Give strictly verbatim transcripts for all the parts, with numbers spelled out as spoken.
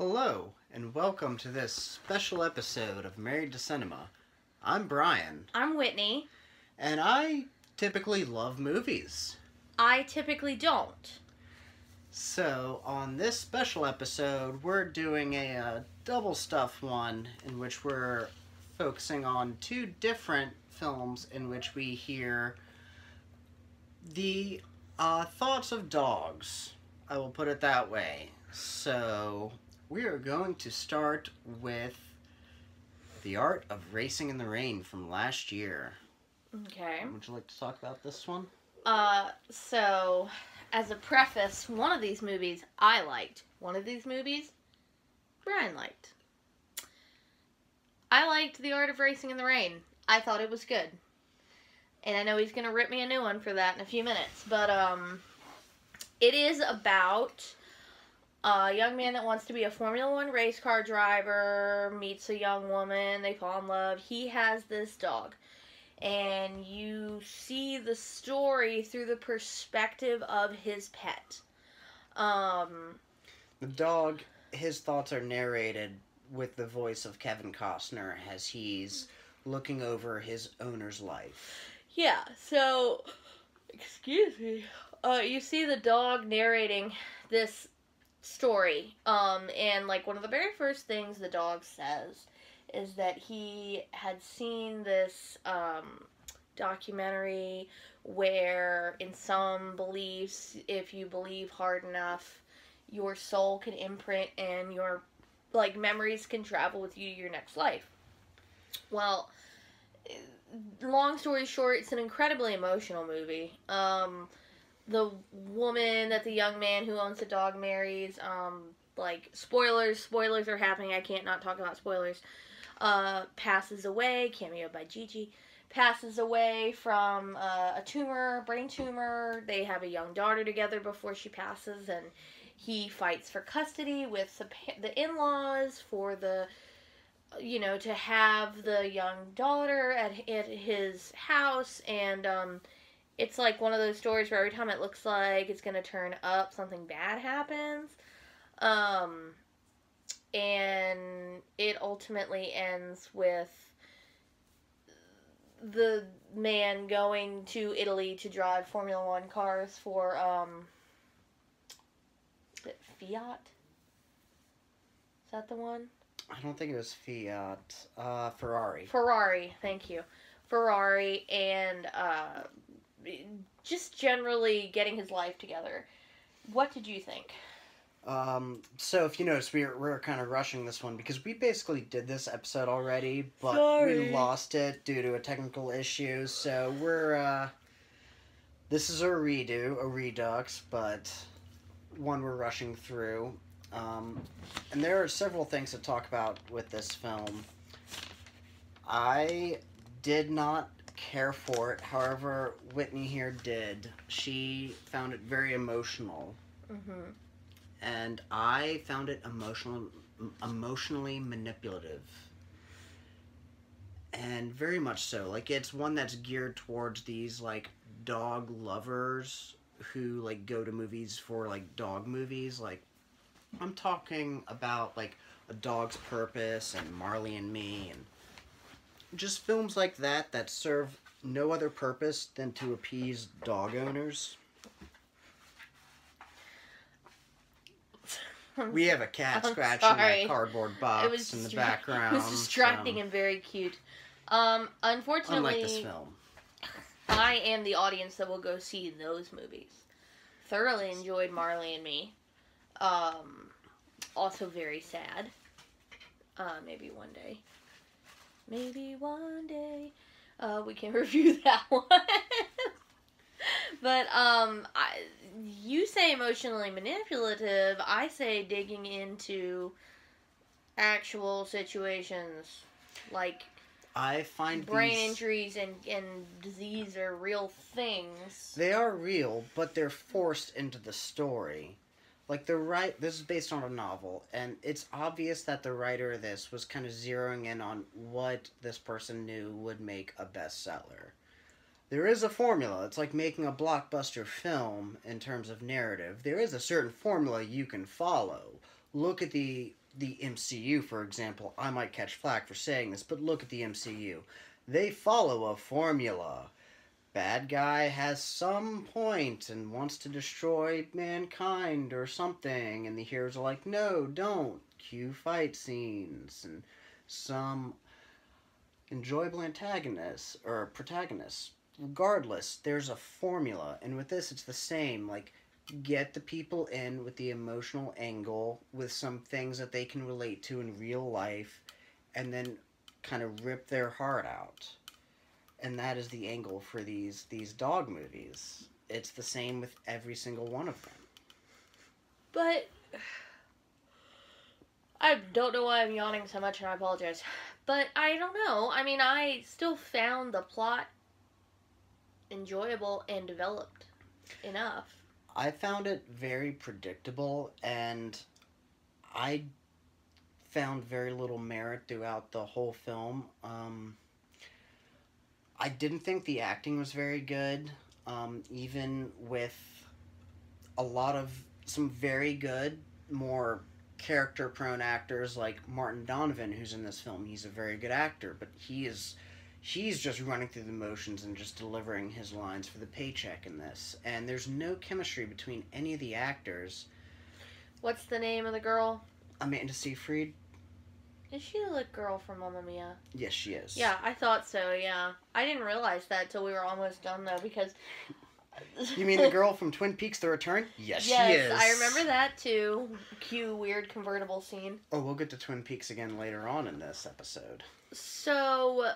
Hello, and welcome to this special episode of Married to Cinema. I'm Brian. I'm Whitney. And I typically love movies. I typically don't. So, on this special episode, we're doing a, a double stuff one in which we're focusing on two different films in which we hear the uh, thoughts of dogs. I will put it that way. So, we are going to start with The Art of Racing in the Rain from last year. Okay. Would you like to talk about this one? Uh, so, as a preface, one of these movies I liked. One of these movies Brian liked. I liked The Art of Racing in the Rain. I thought it was good. And I know he's going to rip me a new one for that in a few minutes. But, um, it is about a young man that wants to be a Formula One race car driver, meets a young woman, they fall in love. He has this dog. And you see the story through the perspective of his pet. Um, the dog, his thoughts are narrated with the voice of Kevin Costner as he's looking over his owner's life. Yeah, so, excuse me, uh, you see the dog narrating this story, um, and, like, one of the very first things the dog says is that he had seen this, um, documentary where, in some beliefs, if you believe hard enough, your soul can imprint and your, like, memories can travel with you to your next life. Well, long story short, it's an incredibly emotional movie. Um, the woman that the young man who owns the dog marries, um, like, spoilers, spoilers are happening, I can't not talk about spoilers, uh, passes away, cameo by Gigi, passes away from uh, a tumor, brain tumor. They have a young daughter together before she passes, and he fights for custody with the, the in-laws for the, you know, to have the young daughter at, at his house, and, um, it's like one of those stories where every time it looks like it's going to turn up, something bad happens. Um, and it ultimately ends with the man going to Italy to drive Formula One cars for, um, is it Fiat? Is that the one? I don't think it was Fiat. Uh, Ferrari. Ferrari, thank you. Ferrari, and, uh... just generally getting his life together. What did you think? Um, so if you notice, we're, we're kind of rushing this one because we basically did this episode already, but Sorry. we lost it due to a technical issue, so we're, uh, this is a redo, a redux, but one we're rushing through. Um, and there are several things to talk about with this film. I did not care for it. However, Whitney here did. She found it very emotional. Mm-hmm. And I found it emotional, emotionally manipulative. And very much so. Like, it's one that's geared towards these, like, dog lovers who, like, go to movies for, like, dog movies. Like, I'm talking about, like, A Dog's Purpose and Marley and Me and just films like that that serve no other purpose than to appease dog owners. We have a cat I'm scratching sorry. a cardboard box in the background. It was distracting so. and very cute. Um, unfortunately, unlike this film, I am the audience that will go see those movies. Thoroughly enjoyed Marley and Me. Um, also very sad. Uh, maybe one day. Maybe one day, uh, we can review that one. But, um, I, you say emotionally manipulative, I say digging into actual situations, like I find brain these... injuries and, and disease are real things. They are real, but they're forced into the story. Like, the right, this is based on a novel, and it's obvious that the writer of this was kind of zeroing in on what this person knew would make a bestseller. There is a formula. It's like making a blockbuster film in terms of narrative. There is a certain formula you can follow, look at the the M C U, for example. I might catch flack for saying this, but look at the M C U. They follow a formula. Bad guy has some point and wants to destroy mankind or something, and the heroes are like, no, don't. Cue fight scenes and some enjoyable antagonists or protagonists. Regardless, there's a formula, and with this it's the same. Like, get the people in with the emotional angle, with some things that they can relate to in real life, and then kind of rip their heart out. And that is the angle for these these dog movies. It's the same with every single one of them. But I don't know why I'm yawning so much, and I apologize. But I don't know. I mean, I still found the plot enjoyable and developed enough. I found it very predictable, and I found very little merit throughout the whole film. Um, I didn't think the acting was very good, um, even with a lot of some very good, more character-prone actors like Martin Donovan, who's in this film. He's a very good actor, but he is... He's just running through the motions and just delivering his lines for the paycheck in this. And there's no chemistry between any of the actors. What's the name of the girl? Amanda Seyfried. Is she the girl from Mamma Mia? Yes, she is. Yeah, I thought so, yeah. I didn't realize that till we were almost done, though, because... You mean the girl from Twin Peaks: The Return? Yes, yes, she is. I remember that, too. Cue weird convertible scene. Oh, we'll get to Twin Peaks again later on in this episode. So...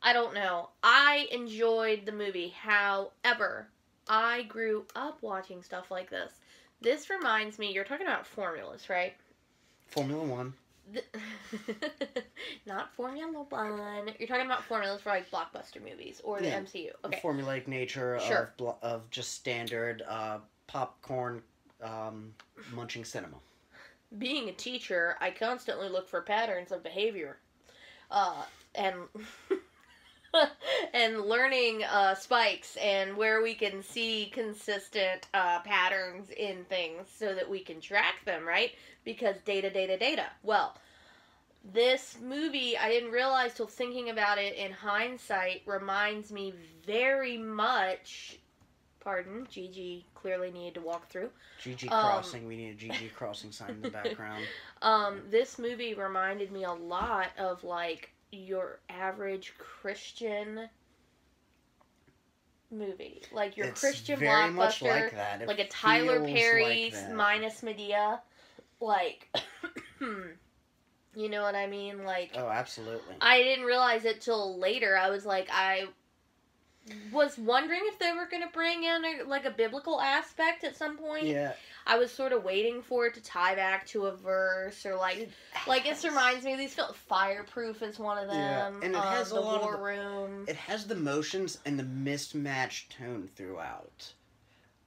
I don't know. I enjoyed the movie. However, I grew up watching stuff like this. This reminds me, you're talking about formulas, right? Formula One. The, not Formula One. You're talking about formulas for, like, blockbuster movies or the yeah, M C U. Okay. The formulaic nature sure. of, of just standard uh, popcorn um, munching cinema. Being a teacher, I constantly look for patterns of behavior. Uh, and... and learning uh, spikes and where we can see consistent uh, patterns in things so that we can track them, right? Because data, data, data. Well, this movie, I didn't realize till thinking about it in hindsight, reminds me very much, pardon, Gigi clearly needed to walk through. Gigi um, Crossing, we need a Gigi Crossing sign in the background. Um, this movie reminded me a lot of, like, your average Christian movie, like your it's Christian very blockbuster, much like, that. It like a Tyler Perry like minus Medea, like you know what I mean? Like, oh, absolutely. I didn't realize it till later. I was like, I was wondering if they were going to bring in a, like a biblical aspect at some point. Yeah. I was sort of waiting for it to tie back to a verse, or like, it like has, it reminds me of these films. Fireproof is one of them. Yeah. And it um, has the a lot War of the, Room. It has the motions and the mismatched tone throughout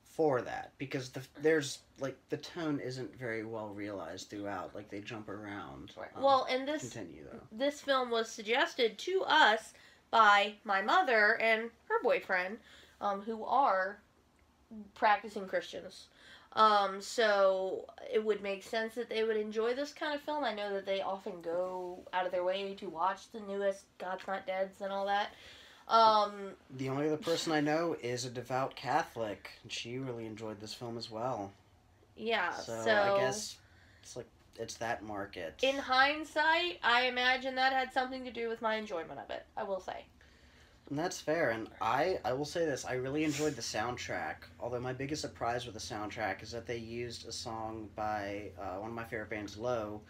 for that, because the there's like the tone isn't very well realized throughout. Like, they jump around. Right. Um, well, and this continue, though. This film was suggested to us by my mother and her boyfriend, um, who are practicing Christians. Um, so it would make sense that they would enjoy this kind of film. I know that they often go out of their way to watch the newest God's Not Deads and all that. Um, the only other person I know is a devout Catholic, and she really enjoyed this film as well. Yeah, so, so I guess it's like, it's that market. In hindsight, I imagine that had something to do with my enjoyment of it, I will say. And that's fair, and I, I will say this, I really enjoyed the soundtrack, although my biggest surprise with the soundtrack is that they used a song by uh, one of my favorite bands, Low,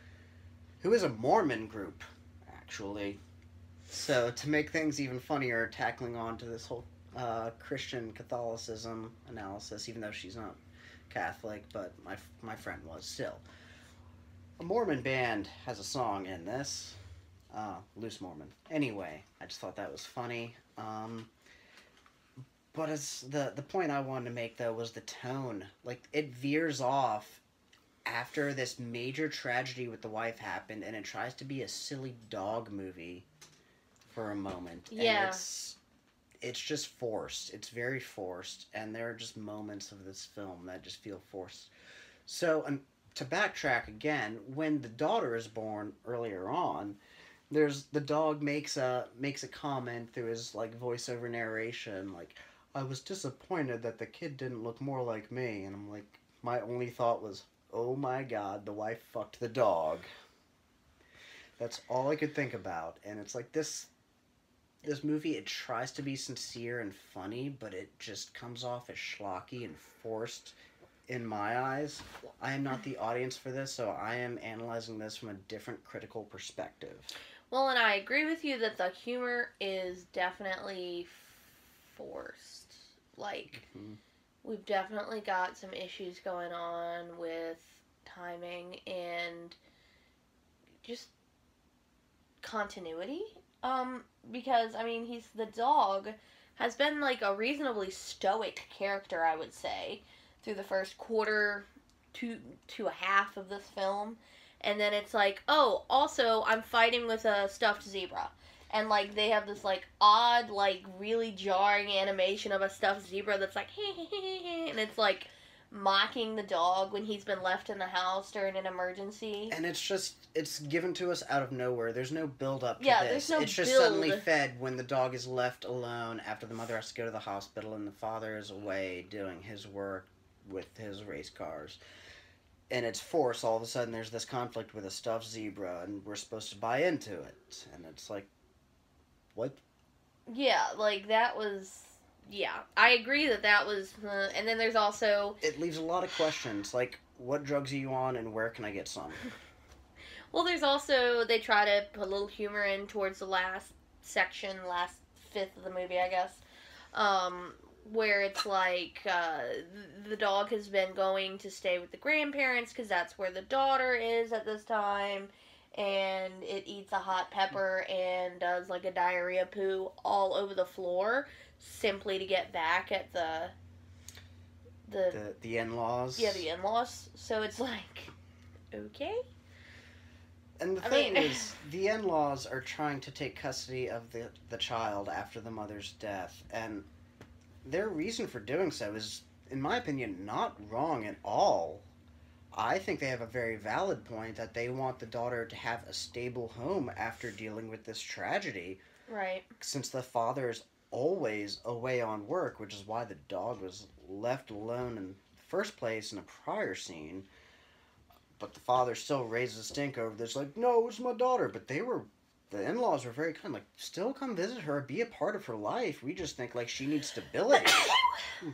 who is a Mormon group, actually. So, to make things even funnier, tackling on to this whole uh, Christian Catholicism analysis, even though she's not Catholic, but my, my friend was still. A Mormon band has a song in this. Uh, Loose Mormon. Anyway, I just thought that was funny. Um, but it's the, the point I wanted to make, though, was the tone. Like, it veers off after this major tragedy with the wife happened, and it tries to be a silly dog movie for a moment. Yeah. And it's, it's just forced. It's very forced, and there are just moments of this film that just feel forced. So, and to backtrack again, when the daughter is born earlier on, there's the dog makes a makes a comment through his like voiceover narration, like, "I was disappointed that the kid didn't look more like me," and I'm like, my only thought was, "Oh my God, the wife fucked the dog." That's all I could think about, and it's like this. This movie, it tries to be sincere and funny, but it just comes off as schlocky and forced in my eyes. I am not the audience for this, so I am analyzing this from a different critical perspective. Well, and I agree with you that the humor is definitely forced. Like, mm-hmm. we've definitely got some issues going on with timing and just continuity. Um, because, I mean, he's, the dog has been, like, a reasonably stoic character, I would say, through the first quarter to, to a half of this film. And then it's like, oh, also, I'm fighting with a stuffed zebra. And, like, they have this, like, odd, like, really jarring animation of a stuffed zebra that's like, hey, hey, hey, hey, and it's, like, mocking the dog when he's been left in the house during an emergency. And it's just, it's given to us out of nowhere. There's no build up to yeah, this. There's no it's just build. Suddenly fed when the dog is left alone after the mother has to go to the hospital and the father is away doing his work with his race cars. And it's forced. All of a sudden there's this conflict with a stuffed zebra and we're supposed to buy into it. And it's like, what? Yeah, like that was... Yeah, I agree that that was... Uh, and then there's also... It leaves a lot of questions, like, what drugs are you on and where can I get some? Well, there's also... They try to put a little humor in towards the last section, last fifth of the movie, I guess. Um, where it's like, uh, the dog has been going to stay with the grandparents because that's where the daughter is at this time. And it eats a hot pepper and does, like, a diarrhea poo all over the floor. Simply to get back at the the the, the in-laws. Yeah, the in-laws. So it's like, okay. And the I thing mean... is, the in-laws are trying to take custody of the the child after the mother's death, and their reason for doing so is, in my opinion, not wrong at all. I think they have a very valid point that they want the daughter to have a stable home after dealing with this tragedy. Right. Since the father is always away on work, which is why the dog was left alone in the first place in a prior scene. But the father still raises a stink over this, like, no, it's my daughter. But they were, the in-laws were very kind, like, still come visit her, be a part of her life. We just think, like, she needs stability.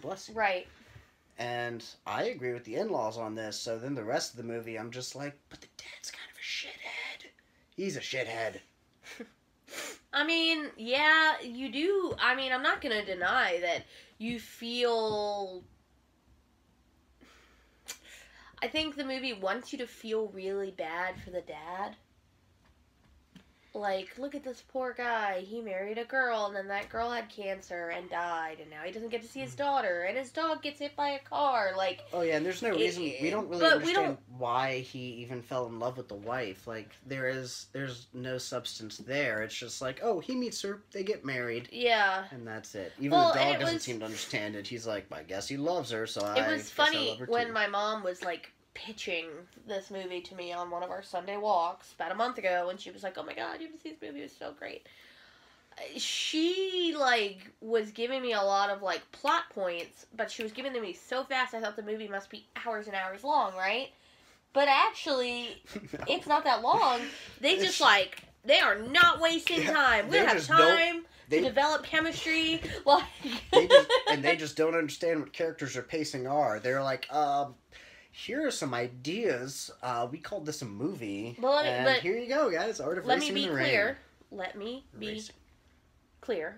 Bless you. Right. And I agree with the in-laws on this, so then the rest of the movie, I'm just like, but the dad's kind of a shithead. He's a shithead. I mean, yeah, you do. I mean, I'm not going to deny that you feel... I think the movie wants you to feel really bad for the dad. Like, look at this poor guy. He married a girl, and then that girl had cancer and died, and now he doesn't get to see his daughter, and his dog gets hit by a car. Like, oh, yeah, and there's no it, reason. We don't really understand don't... why he even fell in love with the wife. Like, there is, there's no substance there. It's just like, oh, he meets her, they get married. Yeah. And that's it. Even well, the dog doesn't was... seem to understand it. He's like, I guess he loves her, so I It was funny I when too. My mom was like, pitching this movie to me on one of our Sunday walks about a month ago, and she was like, oh my God, you haven't seen this movie, it's so great. She, like, was giving me a lot of, like, plot points, but she was giving them to me so fast, I thought the movie must be hours and hours long, right? But actually, no. It's not that long. They just, it's... like, they are not wasting yeah, time. We don't have time. Don't... They to develop chemistry, like... they just, and they just don't understand what characters are pacing are. They're like, um... here are some ideas. Uh, we called this a movie. Well, me, and but here you go, guys. Art of Racing in the Rain. Let me be Racing. clear.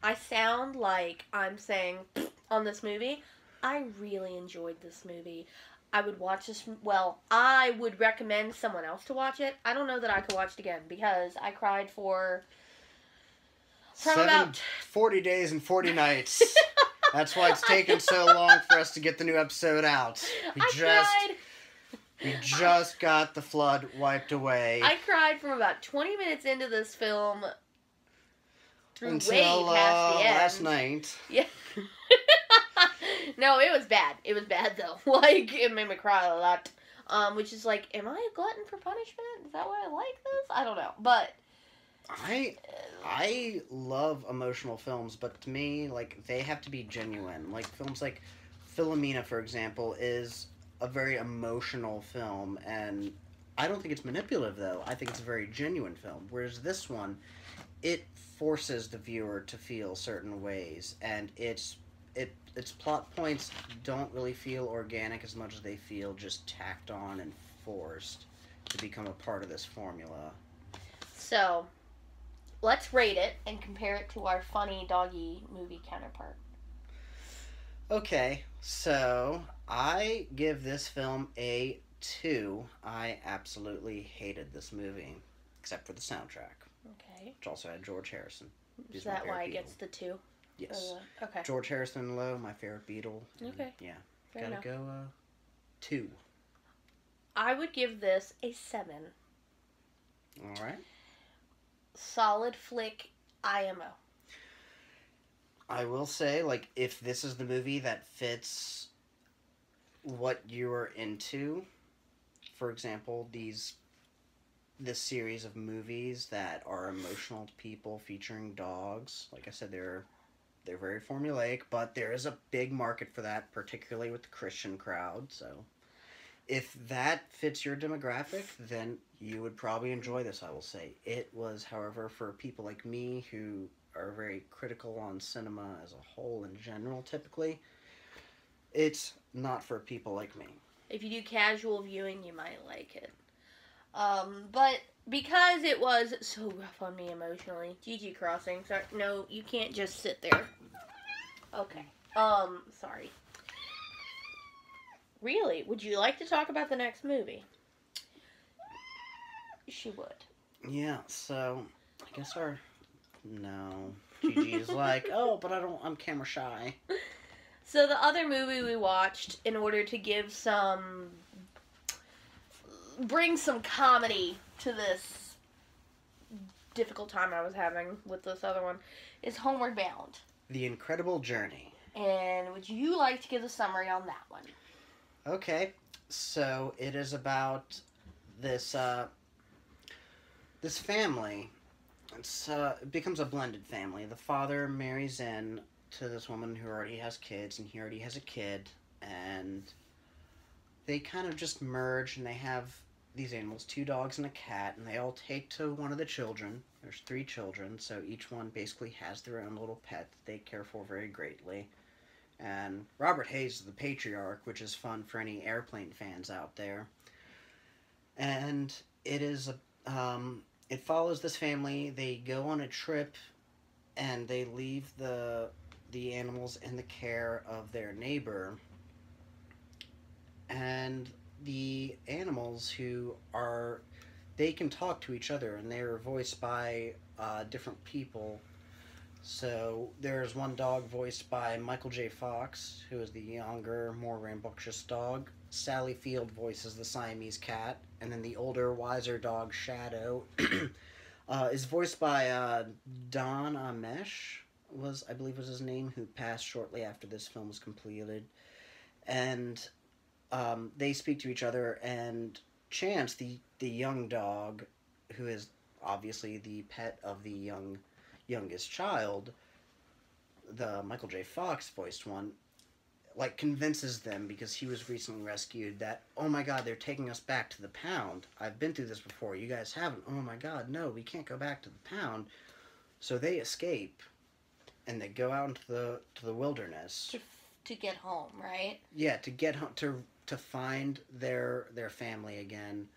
I sound like I'm saying on this movie. I really enjoyed this movie. I would watch this. Well, I would recommend someone else to watch it. I don't know that I could watch it again because I cried for from Seven, about forty days and forty nights. That's why it's taken so long for us to get the new episode out. We I just cried. We just got the flood wiped away. I cried from about twenty minutes into this film through until way past uh, the end. Last night. Yeah. No, it was bad. It was bad, though. Like, it made me cry a lot. Um, which is like, am I a glutton for punishment? Is that why I like this? I don't know, but... I I love emotional films, but to me, like, they have to be genuine. Like, films like Philomena, for example, is a very emotional film, and I don't think it's manipulative, though. I think it's a very genuine film, whereas this one, it forces the viewer to feel certain ways, and it's it its plot points don't really feel organic as much as they feel just tacked on and forced to become a part of this formula. So... let's rate it and compare it to our funny doggy movie counterpart. Okay, so I give this film a two. I absolutely hated this movie, except for the soundtrack. Okay. Which also had George Harrison. Is that why it gets the two? Yes. Uh, okay. George Harrison and Low, my favorite Beatle. Okay. Yeah. Fair enough. Gotta go uh, two. I would give this a seven. All right. Solid flick, I M O. I will say, like, if this is the movie that fits what you are into, for example, these, this series of movies that are emotional to people featuring dogs. Like I said, they're they're very formulaic, but there is a big market for that, particularly with the Christian crowd. So, if that fits your demographic, then you would probably enjoy this, I will say. It was, however, for people like me who are very critical on cinema as a whole in general, typically, it's not for people like me. If you do casual viewing, you might like it. Um, but because it was so rough on me emotionally, G G Crossing, sorry, no, you can't just sit there. Okay. Um, sorry. Really? Would you like to talk about the next movie? She would. Yeah, so I guess our no. Gigi is like, oh, but I don't I'm camera shy. So the other movie we watched in order to give some bring some comedy to this difficult time I was having with this other one is Homeward Bound: The Incredible Journey. And would you like to give a summary on that one? Okay. So it is about this uh This family, it's, uh, it becomes a blended family. The father marries in to this woman who already has kids, and he already has a kid, and they kind of just merge, and they have these animals, two dogs and a cat, and they all take to one of the children. There's three children, so each one basically has their own little pet that they care for very greatly. And Robert Hayes is the patriarch, which is fun for any airplane fans out there. And it is a... Um, It follows this family. They go on a trip, and they leave the the animals in the care of their neighbor. And the animals who are, they can talk to each other, and they are voiced by uh, different people. So there's one dog voiced by Michael J. Fox, who is the younger, more rambunctious dog. Sally Field voices the Siamese cat, and then the older, wiser dog, Shadow, uh, is voiced by uh, Don Ameche, was, I believe was his name, who passed shortly after this film was completed. And um, they speak to each other, and Chance, the, the young dog, who is obviously the pet of the young youngest child, the Michael J. Fox voiced one, like, convinces them, because he was recently rescued, that, oh my god, they're taking us back to the pound. I've been through this before. You guys haven't. Oh my god, no, we can't go back to the pound. So they escape, and they go out into the to the wilderness. To, to get home, right? Yeah, to get home, to, to find their, their family again,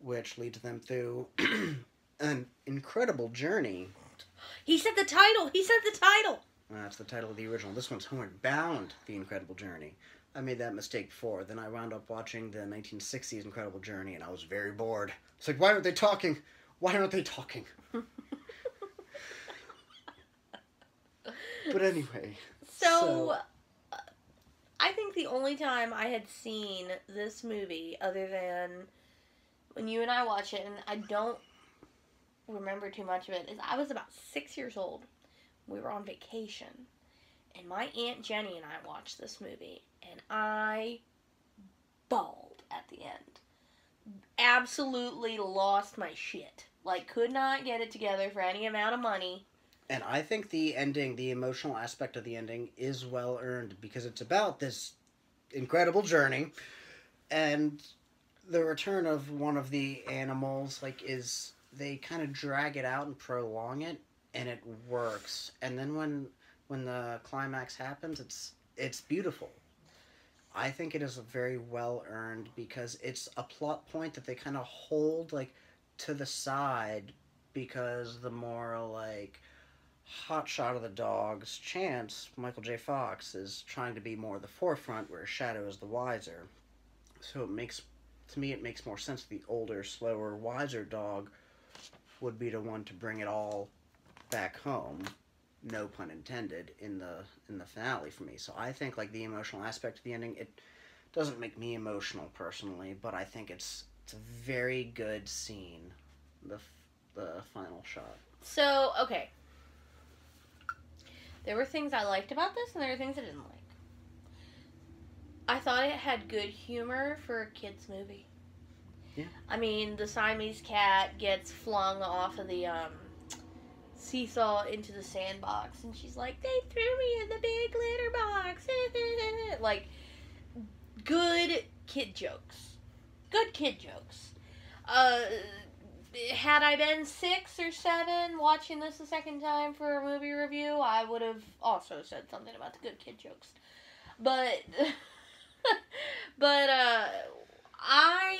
which leads them through an incredible journey. He said the title! He said the title! That's the title of the original. This one's Homeward Bound: The Incredible Journey. I made that mistake before. Then I wound up watching the nineteen sixties Incredible Journey, and I was very bored. It's like, why aren't they talking? Why aren't they talking? But anyway. So, so, I think the only time I had seen this movie, other than when you and I watch it, and I don't remember too much of it, is I was about six years old. We were on vacation, and my Aunt Jenny and I watched this movie, and I bawled at the end. Absolutely lost my shit. Like, could not get it together for any amount of money. And I think the ending, the emotional aspect of the ending, is well earned, because it's about this incredible journey, and the return of one of the animals, like, is, they kind of drag it out and prolong it, and it works. And then when when the climax happens, it's it's beautiful. I think it is very well earned, because it's a plot point that they kind of hold, like, to the side, because the more, like, hot shot of the dog's chance, Michael J. Fox, is trying to be more the forefront, where Shadow is the wiser. So it makes, to me, it makes more sense the older, slower, wiser dog would be the one to bring it all back home, no pun intended, in the in the finale for me. So I think, like, the emotional aspect of the ending, it doesn't make me emotional personally, but I think it's it's a very good scene, the the final shot. So, okay. There were things I liked about this, and there were things I didn't like. I thought it had good humor for a kid's movie. Yeah. I mean, the Siamese cat gets flung off of the um, seesaw into the sandbox, and she's like, "They threw me in the big litter box." Like, good kid jokes. Good kid jokes. Uh... Had I been six or seven watching this the second time for a movie review, I would have also said something about the good kid jokes. But, but, uh, I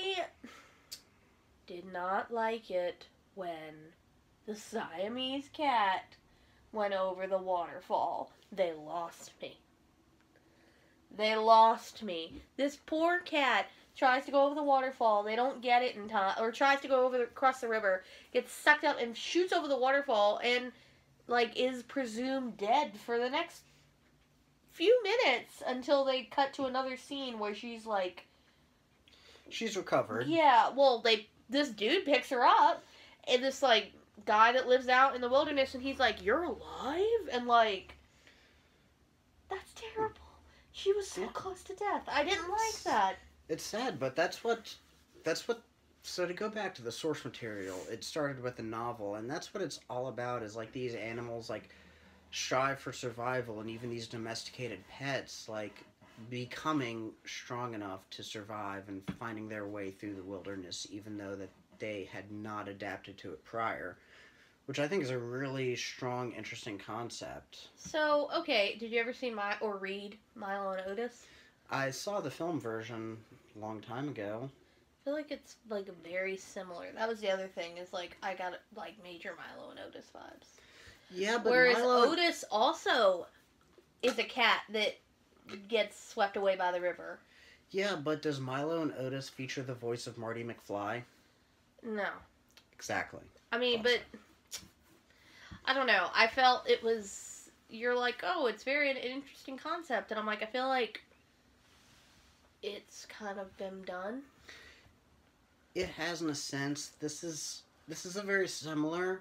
did not like it when the Siamese cat went over the waterfall. They lost me. They lost me. This poor cat tries to go over the waterfall, they don't get it in time, or tries to go over the, across the river, gets sucked up and shoots over the waterfall, and, like, is presumed dead for the next few minutes until they cut to another scene where she's, like... She's recovered. Yeah, well, they this dude picks her up, and this, like, guy that lives out in the wilderness, and he's like, "You're alive?" And, like, that's terrible. She was so close to death. I didn't like that. It's sad, but that's what, that's what, so to go back to the source material, it started with the novel, and that's what it's all about, is, like, these animals, like, strive for survival, and even these domesticated pets, like, becoming strong enough to survive and finding their way through the wilderness, even though that they had not adapted to it prior, which I think is a really strong, interesting concept. So, okay, did you ever see my, or read Milo and Otis? I saw the film version a long time ago. I feel like it's, like, very similar. That was the other thing, is, like, I got, like, major Milo and Otis vibes. Yeah, but Whereas Milo... Otis also is a cat that gets swept away by the river. Yeah, but does Milo and Otis feature the voice of Marty McFly? No. Exactly. I mean, awesome. But, I don't know. I felt it was, you're like, oh, it's very an interesting concept. And I'm like, I feel like it's kind of been done. It has, in a sense. This is this is a very similar,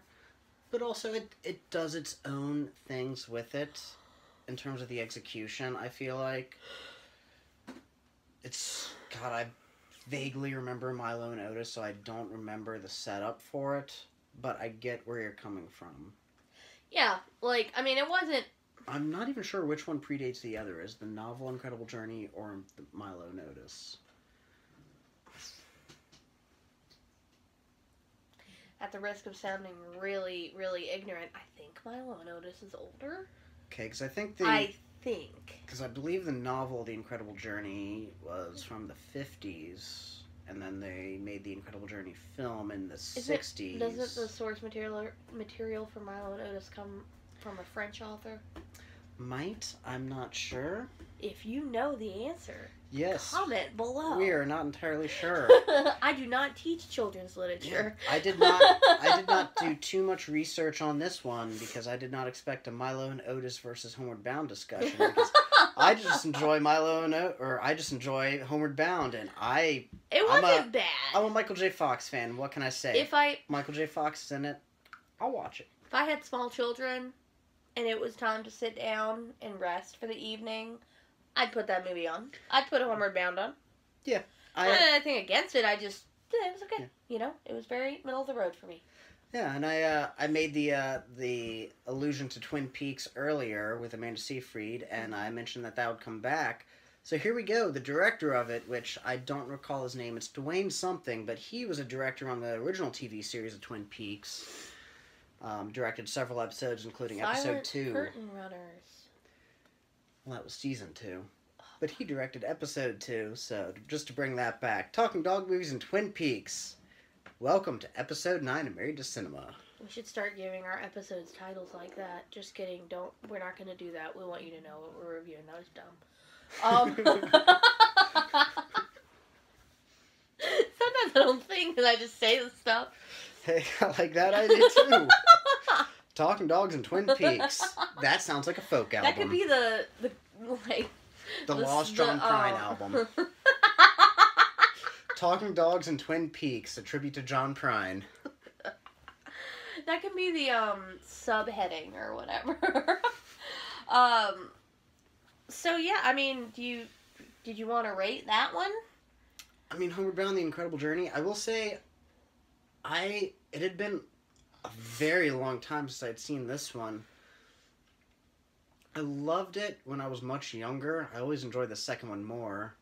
but also it it does its own things with it, in terms of the execution. I feel like it's God. I vaguely remember Milo and Otis, so I don't remember the setup for it, but I get where you're coming from. Yeah, like I mean, it wasn't. I'm not even sure which one predates the other. Is the novel Incredible Journey or the Milo and Otis? At the risk of sounding really, really ignorant, I think Milo and Otis is older. Okay, because I think the... I think. Because I believe the novel, The Incredible Journey, was from the fifties, and then they made The Incredible Journey film in the is sixties. It, doesn't the source material, material for Milo and Otis come from a French author? Might. I'm not sure. If you know the answer, yes, comment below. We are not entirely sure. I do not teach children's literature. Yeah, I did not I did not do too much research on this one, because I did not expect a Milo and Otis versus Homeward Bound discussion, because I just enjoy Milo and o or I just enjoy Homeward Bound, and I It wasn't I'm a, bad. I'm a Michael J. Fox fan. What can I say? If I Michael J. Fox is in it, I'll watch it. If I had small children, and it was time to sit down and rest for the evening, I'd put that movie on. I'd put Homeward Bound on. Yeah. I don't have anything against it. I just, yeah, it was okay. Yeah. You know, it was very middle of the road for me. Yeah, and I uh, I made the uh, the allusion to Twin Peaks earlier with Amanda Seyfried, and I mentioned that that would come back. So here we go. The director of it, which I don't recall his name, it's Dwayne something, but he was a director on the original T V series of Twin Peaks. Um, directed several episodes, including Silent episode two. Curtain Runners. Well, that was season two. But he directed episode two, so just to bring that back. Talking dog movies and Twin Peaks. Welcome to episode nine of Married to Cinema. We should start giving our episodes titles like that. Just kidding. Don't. We're not going to do that. We want you to know what we're reviewing. That was dumb. Um, it's not that little thing that I just say the stuff. Hey, I like that idea too. Talking Dogs and Twin Peaks. That sounds like a folk album. That could be the the like the, the Lost John the, Prine oh. album. Talking Dogs and Twin Peaks, a tribute to John Prine. That could be the um subheading or whatever. um. So yeah, I mean, do you did you want to rate that one? I mean, Homeward Bound: The Incredible Journey. I will say, I it had been a very long time since I'd seen this one. I loved it when I was much younger. I always enjoyed the second one more,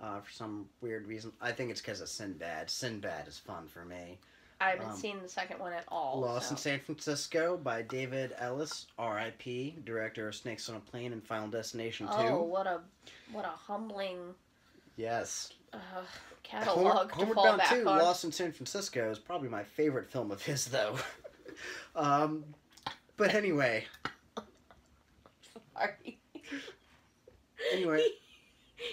uh, for some weird reason. I think it's because of Sinbad. Sinbad is fun for me. I haven't um, seen the second one at all. Lost so. in San Francisco by David Ellis, R I P, director of Snakes on a Plane and Final Destination oh, two. Oh, what a what a humbling yes uh, catalog Home, to Homeward fall Bound back two, on. Homeward Bound two, Lost in San Francisco is probably my favorite film of his, though. um, but anyway. Sorry. Anyway.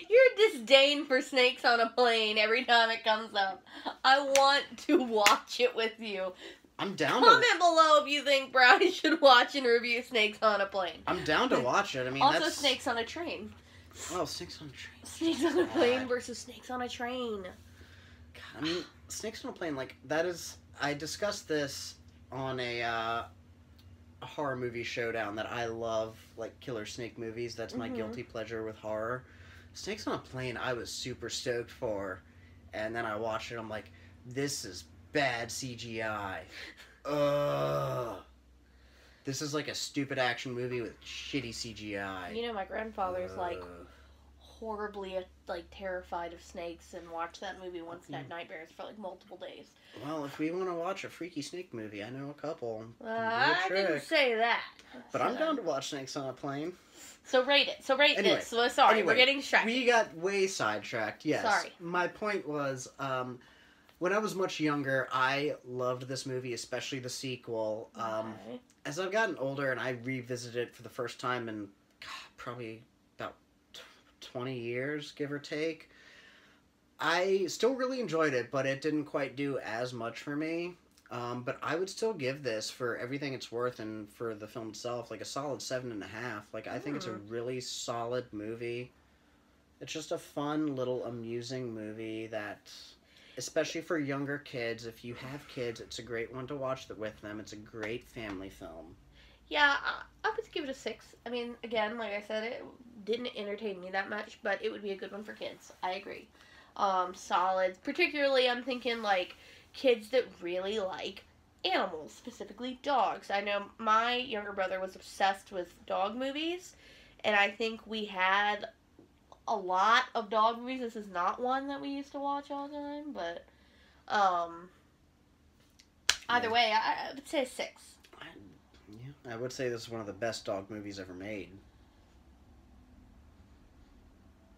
Your disdain for Snakes on a Plane every time it comes up. I want to watch it with you. I'm down Comment to... Comment below if you think Brownie should watch and review Snakes on a Plane. I'm down to watch it. I mean, Also that's... Snakes on a Train. Oh, Snakes on a Train. Snakes on a Plane versus Snakes on a Train. God, I mean, Snakes on a Plane, like, that is... I discussed this on a, uh, a horror movie showdown that I love, like, killer snake movies. That's my mm-hmm. guilty pleasure with horror. Snakes on a Plane, I was super stoked for, and then I watched it, I'm like, this is bad C G I. Ugh. This is like a stupid action movie with shitty C G I. You know, my grandfather's, Ugh. like, horribly, like, terrified of snakes and watched that movie once and had nightmares for, like, multiple days. Well, if we want to watch a freaky snake movie, I know a couple. Uh, I didn't say that. But so. I'm down to watch Snakes on a Plane. So rate it. So rate anyway, this. So sorry, anyway, we're getting distracted. We got way sidetracked, yes. Sorry. My point was, um, when I was much younger, I loved this movie, especially the sequel. Um, okay. As I've gotten older and I revisited it for the first time in God, probably about twenty years, give or take, I still really enjoyed it, but it didn't quite do as much for me. Um, but I would still give this, for everything it's worth and for the film itself, like a solid seven and a half. Like, I think mm. it's a really solid movie. It's just a fun, little, amusing movie that, especially for younger kids, if you have kids, it's a great one to watch with them. It's a great family film. Yeah, I, I would give it a six. I mean, again, like I said, it didn't entertain me that much, but it would be a good one for kids. I agree. Um, solid. Particularly, I'm thinking, like, kids that really like animals, specifically dogs. I know my younger brother was obsessed with dog movies, and I think we had a lot of dog movies. This is not one that we used to watch all the time, but um, either yeah. way, I, I would say six. I, yeah, I would say this is one of the best dog movies ever made.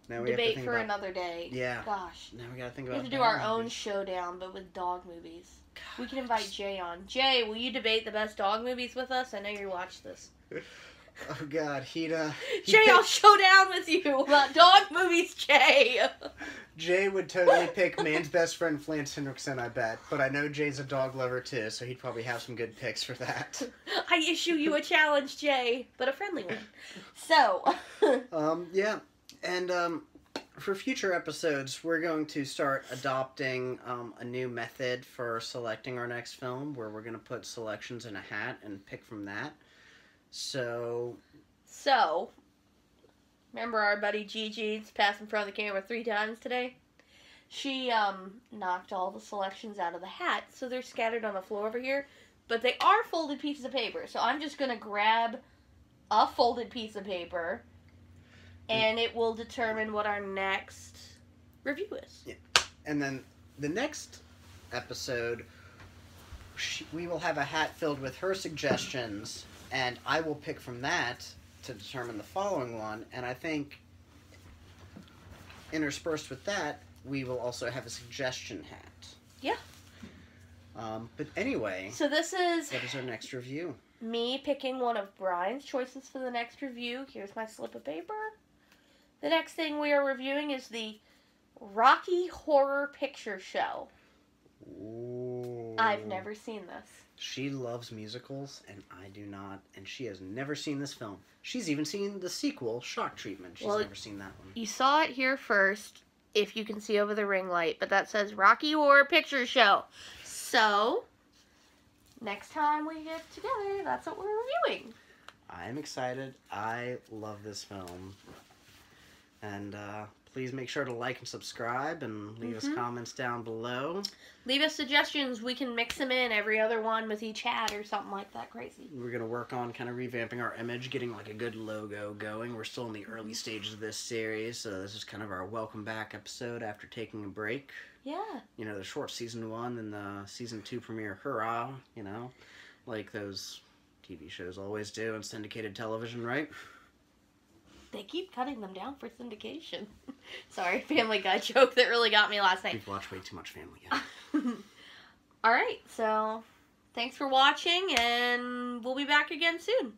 Now we Debate have to think for about, another day. Yeah. Gosh. Now we gotta think about. We have to do our own movies. showdown, but with dog movies. God. We can invite Jay on. Jay, will you debate the best dog movies with us? I know you watched this. Oh God, he'd. Uh, he'd Jay, pick... I'll show down with you about dog movies, Jay. Jay would totally pick Man's Best Friend, Lance Henriksen, I bet. But I know Jay's a dog lover too, so he'd probably have some good picks for that. I issue you a challenge, Jay, but a friendly one. So. um. Yeah. And um, for future episodes, we're going to start adopting um, a new method for selecting our next film, where we're going to put selections in a hat and pick from that. So... So... Remember our buddy Gigi's passed in front of the camera three times today? She um, knocked all the selections out of the hat, so they're scattered on the floor over here. But they are folded pieces of paper, so I'm just going to grab a folded piece of paper, and it will determine what our next review is. Yeah. And then the next episode, she, we will have a hat filled with her suggestions, and I will pick from that to determine the following one, and I think interspersed with that, we will also have a suggestion hat. Yeah. Um, but anyway. So this is... What is our next review? Me picking one of Brian's choices for the next review. Here's my slip of paper. The next thing we are reviewing is the Rocky Horror Picture Show. Ooh. I've never seen this. She loves musicals, and I do not. And she has never seen this film. She's even seen the sequel, Shock Treatment. She's well, never seen that one. You saw it here first. If you can see over the ring light, but that says Rocky Horror Picture Show. So, next time we get together, that's what we're reviewing. I'm excited. I love this film. And uh, please make sure to like and subscribe and leave mm-hmm. us comments down below. Leave us suggestions. We can mix them in, every other one with each hat or something like that crazy. We're going to work on kind of revamping our image, getting like a good logo going. We're still in the early stages of this series, so this is kind of our welcome back episode after taking a break. Yeah. You know, the short season one and the season two premiere, hurrah, you know, like those T V shows always do on syndicated television, right? They keep cutting them down for syndication. Sorry, Family Guy joke that really got me last night. We've watched way too much Family Guy. All right, so thanks for watching, and we'll be back again soon.